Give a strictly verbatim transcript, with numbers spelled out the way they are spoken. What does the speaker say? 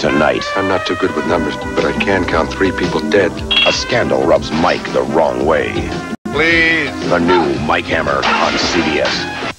tonight. I'm not too good with numbers, but I can count three people dead. A scandal rubs Mike the wrong way. Please. The new Mike Hammer on C B S.